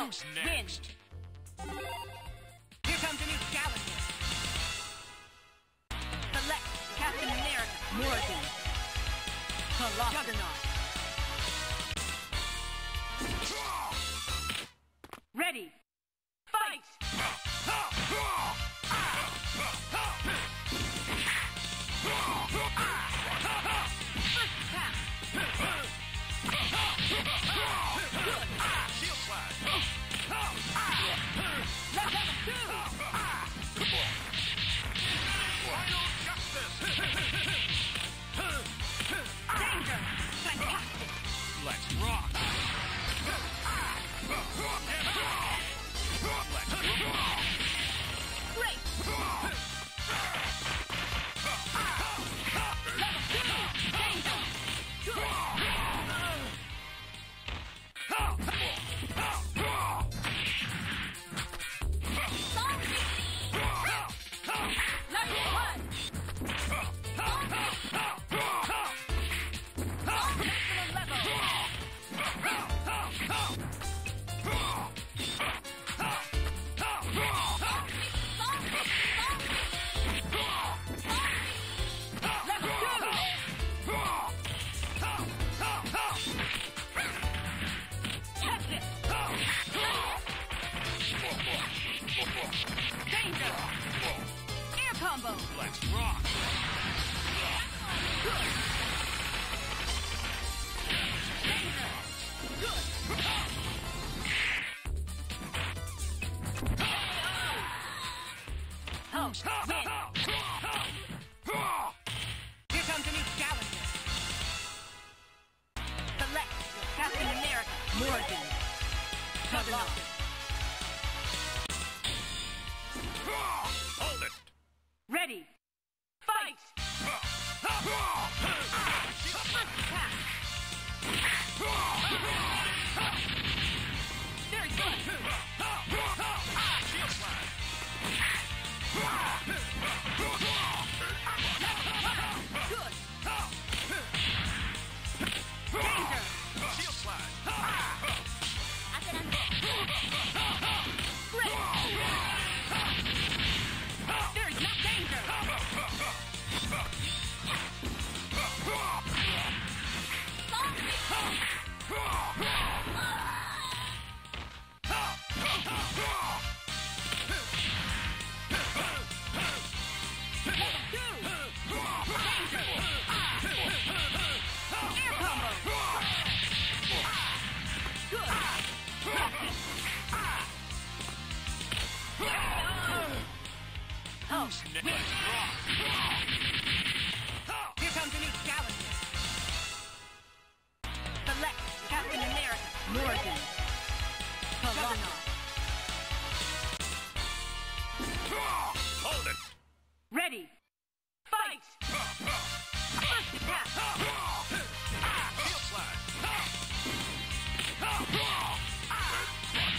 Who's next? Win. Here comes a new Galactus. Select Captain America. Morgan. Juggernaut. Ready. Fight! Let's rock! Great! Let's rock! Good! Danger! Good! Oh, win! Here comes a new Galactus! Select Captain America! Morgan! Hold it! Ready, fight! Very good! Danger! Shield slide! Let's rock! Here comes a new Galactus! Select Captain America! Morgan! Juggernaut! Hold it! Ready! Fight! First attack! Heel slide! Let's rock! Let's rock!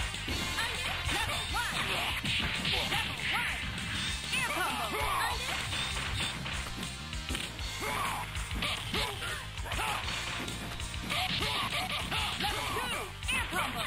one! Level one! Air combo!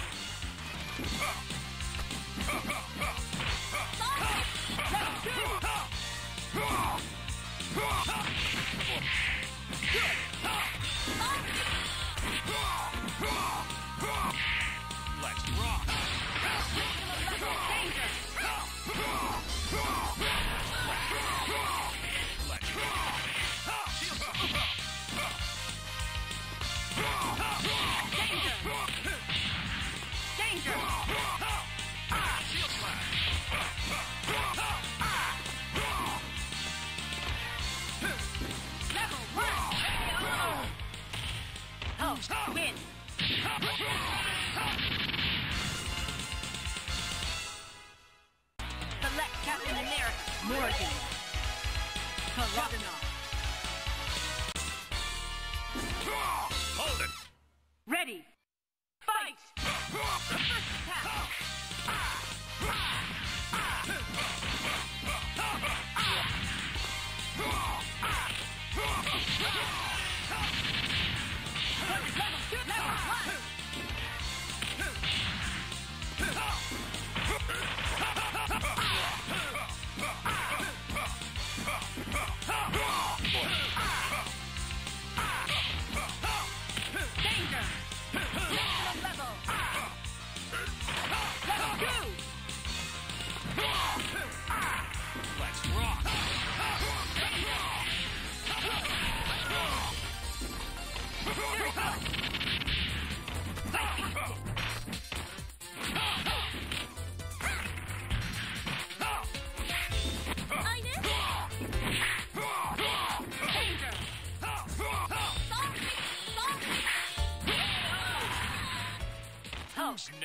Win! Lebanon. Hold it. Ready. Fight. First attack.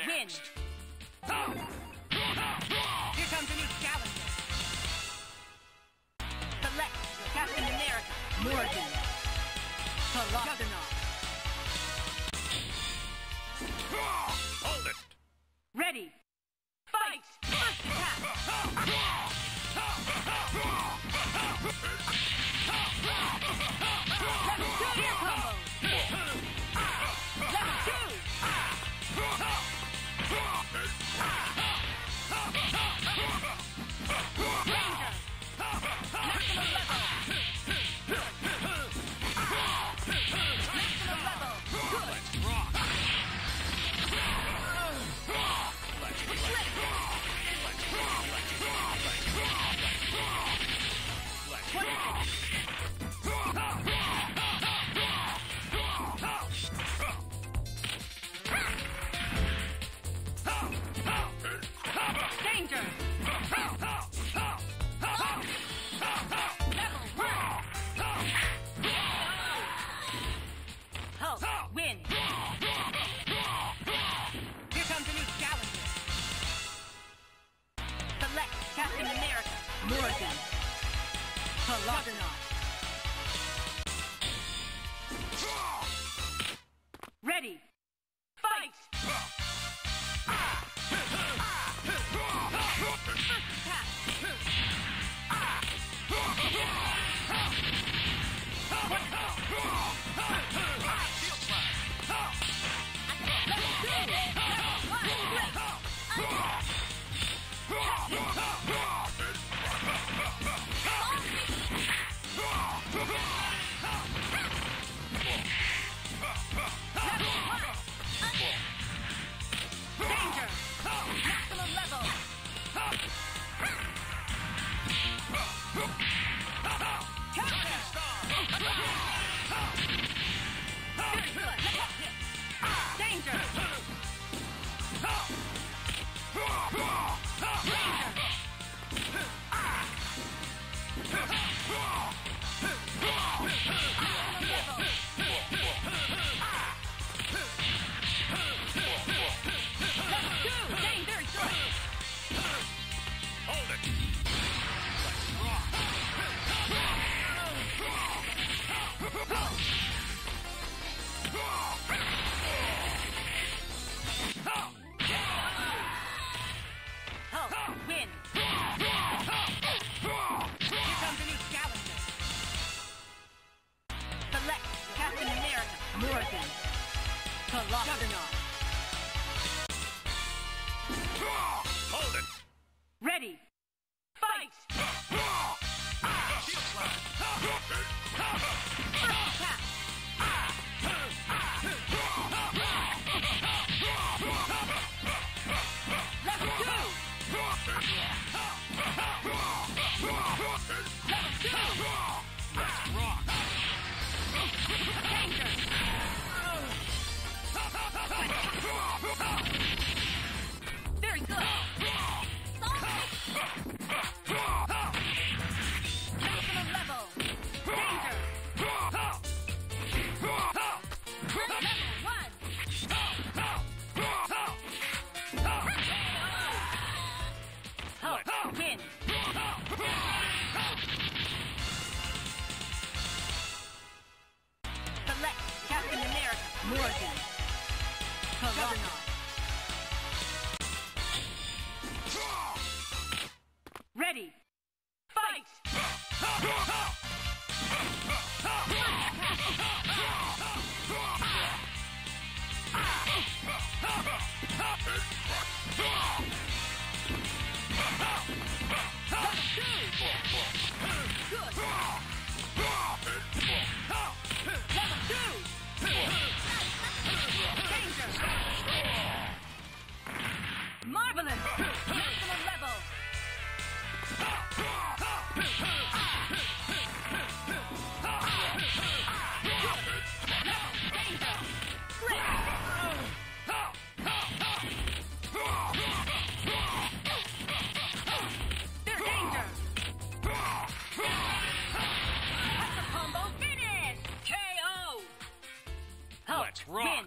Next. Win. Here comes a new challenger. Select Captain America. Morgan. Juggernaut. Hold it. Ready. Fight. First attack. Here comes. Ready. Fight. First attack. Let's rock!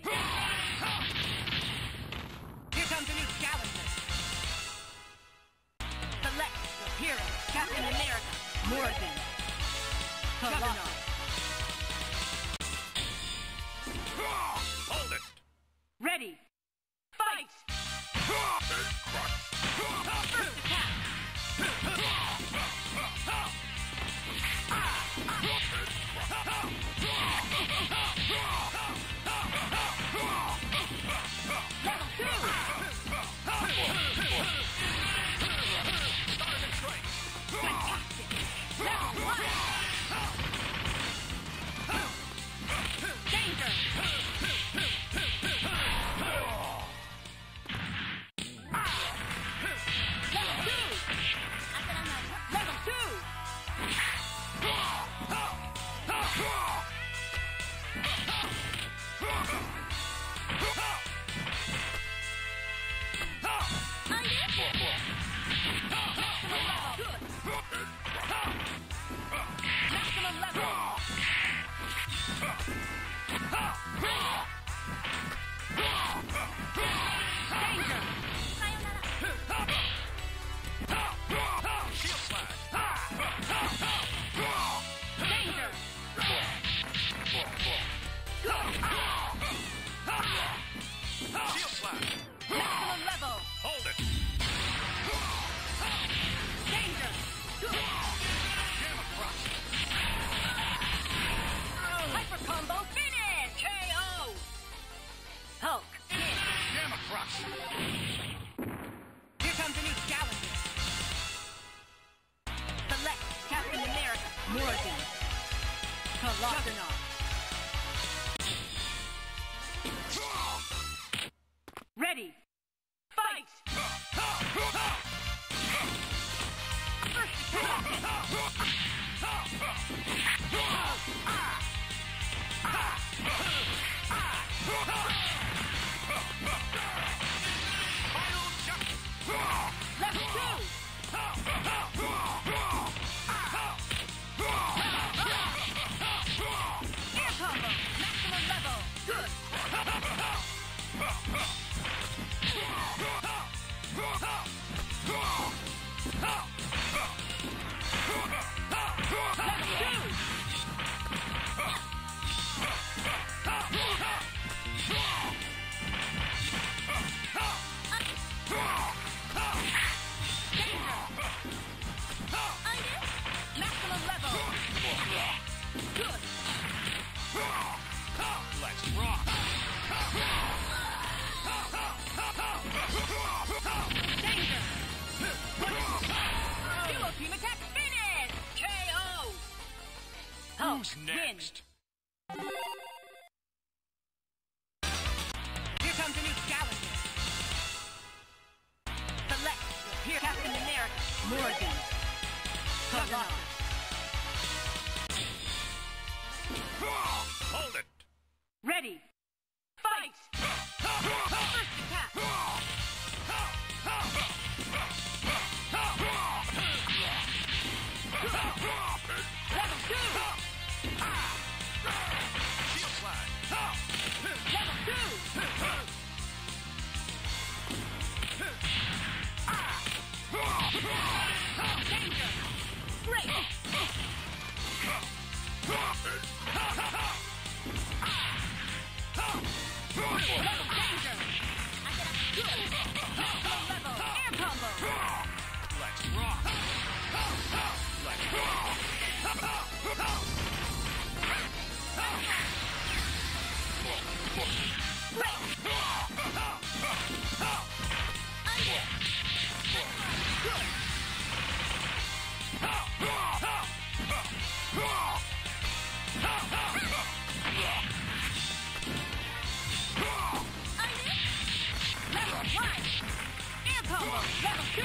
1. Ampo, level 2.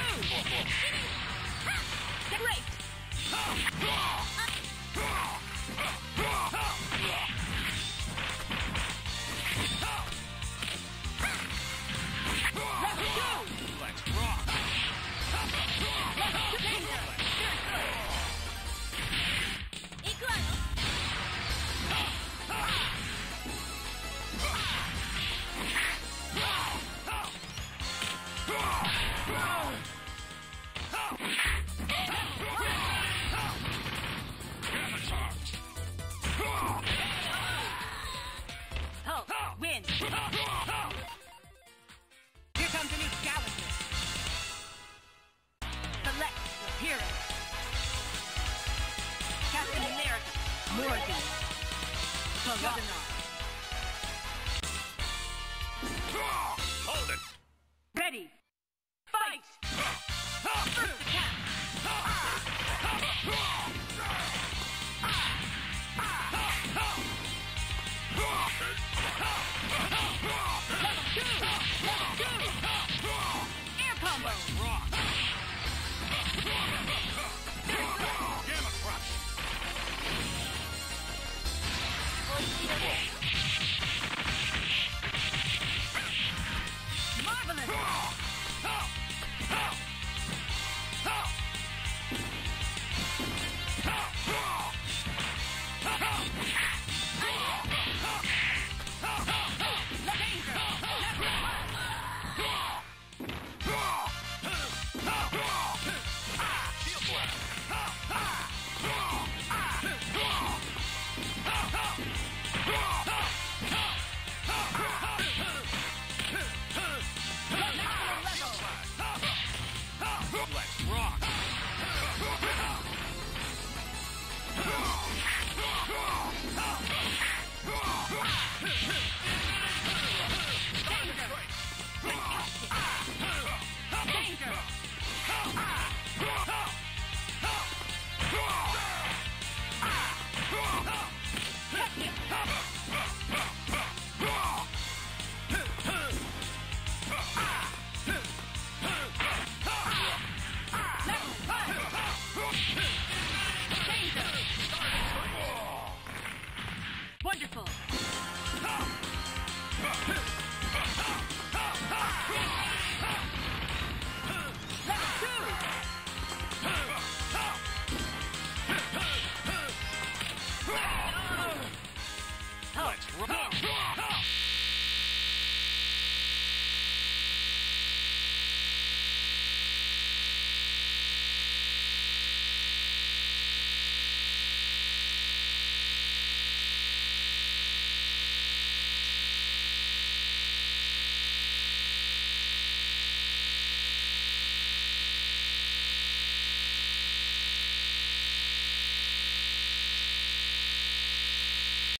Great. Level 2. Let's rock. Win. Here comes a new Gallagher. Select your hero. Captain America. Morgan. Hold it. Ready. Fight. First attack. Air combo! Rock! Gamma crush! Marvelous!